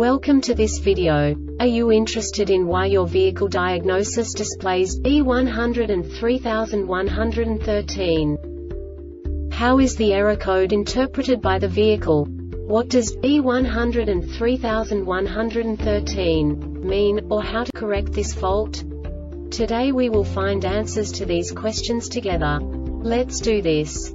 Welcome to this video. Are you interested in why your vehicle diagnosis displays B1031-13? How is the error code interpreted by the vehicle? What does B1031-13 mean, or how to correct this fault? Today we will find answers to these questions together. Let's do this.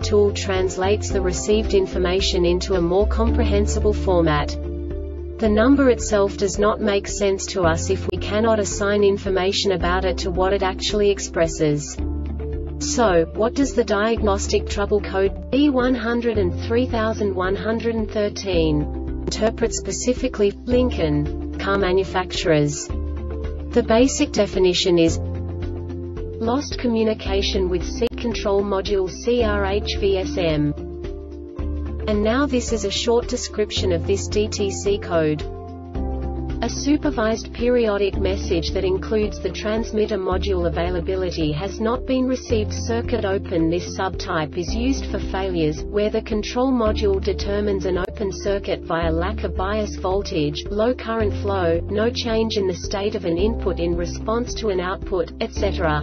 tool translates the received information into a more comprehensible format. The number itself does not make sense to us if we cannot assign information about it to what it actually expresses. So, what does the diagnostic trouble code B1031-13 interpret specifically for Lincoln car manufacturers? The basic definition is lost communication with seat control module CRHVSM. And now this is a short description of this DTC code. A supervised periodic message that includes the transmitter module availability has not been received. Circuit open. This subtype is used for failures where the control module determines an open circuit via lack of bias voltage, low current flow, no change in the state of an input in response to an output, etc.